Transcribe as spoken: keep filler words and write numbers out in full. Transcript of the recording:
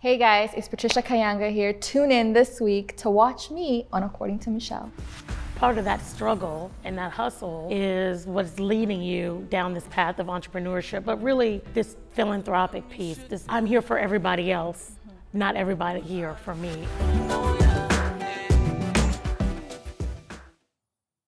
Hey guys, it's Patricia Kayanga here. Tune in this week to watch me on According to Michelle. Part of that struggle and that hustle is what's leading you down this path of entrepreneurship, but really this philanthropic piece. This, I'm here for everybody else, not everybody here for me.